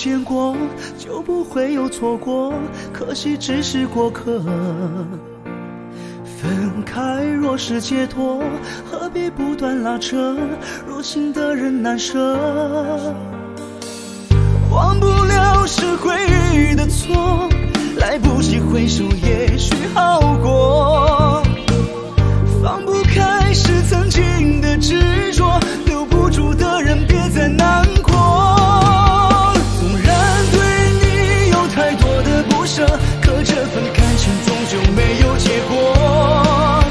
见过，就不会有错过。可惜只是过客。分开若是解脱，何必不断拉扯？入心的人难舍。忘不了是回忆的错，来不及回首，也许好过。放不开是曾经的执着，留不住的人别再难过。 可这份感情终究没有结果。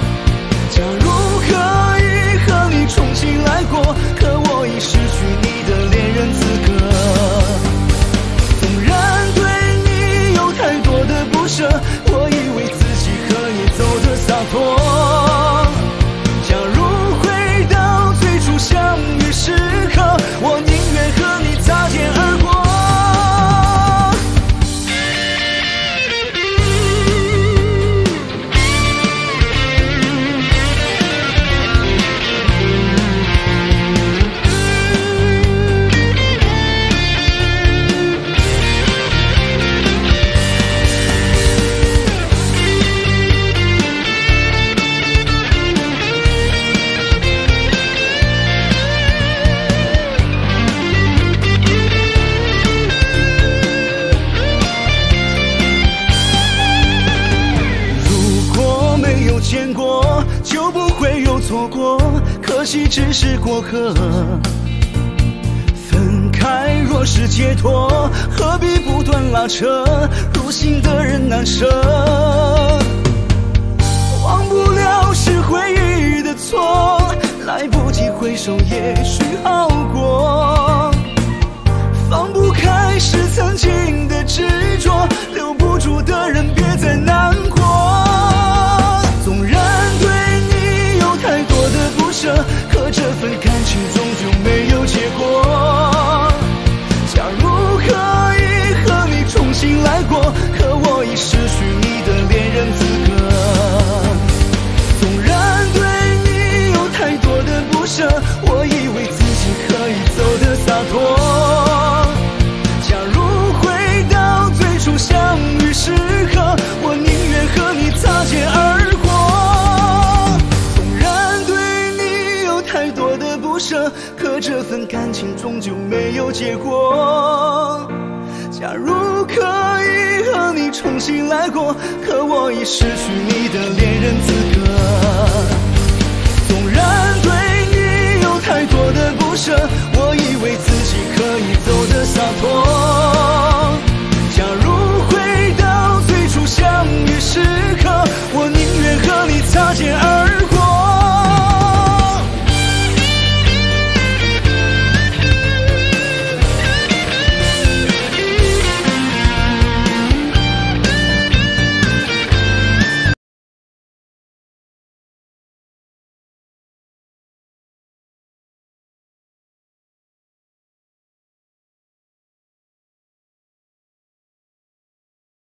假如可以和你重新来过，可我已失去你的恋人资格。纵然对你有太多的不舍，我以为自己和你走得洒脱。假如回到最初相遇时刻，我宁愿和你擦肩而过。 可惜只是过客，分开若是解脱，何必不断拉扯？入心的人难舍。忘不了是回忆的错，来不及回首，也许好过。放不开是曾经的执着，留不住的人别再难过。纵然对你有太多的不舍。 可这份感情终究没有结果。假如可以和你重新来过，可我已失去你的恋人资格。纵然对你有太多的不舍，我以为自己可以走得洒脱。假如回到最初相遇时刻，我宁愿和你擦肩而过。 可这份感情终究没有结果。假如可以和你重新来过，可我已失去你的恋人资格。